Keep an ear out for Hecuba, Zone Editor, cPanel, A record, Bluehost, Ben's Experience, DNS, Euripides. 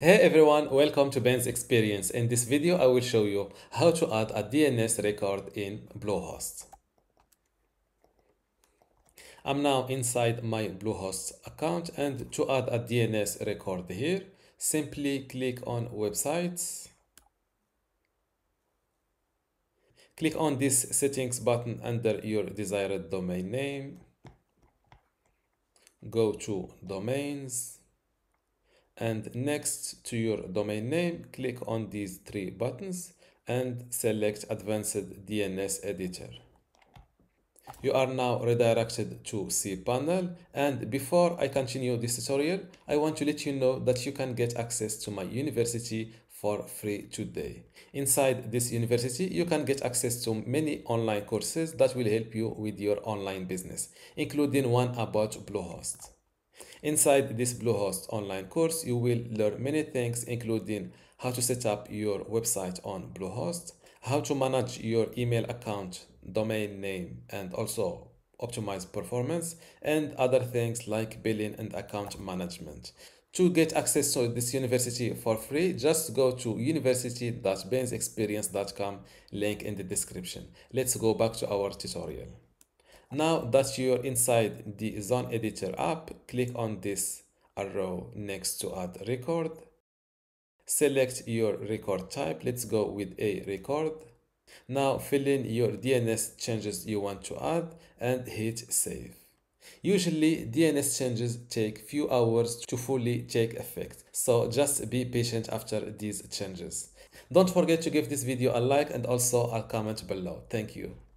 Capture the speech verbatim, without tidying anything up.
Hey everyone, welcome to Ben's Experience. In this video I will show you how to add a D N S record in Bluehost. I'm now inside my Bluehost account, and to add a D N S record here, simply click on Websites. Click on this settings button under your desired domain name. Go to Domains. And next to your domain name, click on these three buttons and select Advanced D N S Editor. You are now redirected to cPanel, and before I continue this tutorial, I want to let you know that you can get access to my university for free today. Inside this university, you can get access to many online courses that will help you with your online business, including one about Bluehost. Inside this Bluehost online course, you will learn many things, including how to set up your website on Bluehost, how to manage your email account, domain name, and also optimize performance, and other things like billing and account management. To get access to this university for free, just go to university dot bens experience dot com, link in the description. Let's go back to our tutorial. Now that you're inside the Zone Editor app, click on this arrow next to Add Record. Select your record type. Let's go with A record. Now fill in your D N S changes you want to add and hit Save. Usually D N S changes take few hours to fully take effect, so just be patient after these changes. Don't forget to give this video a like and also a comment below. Thank you.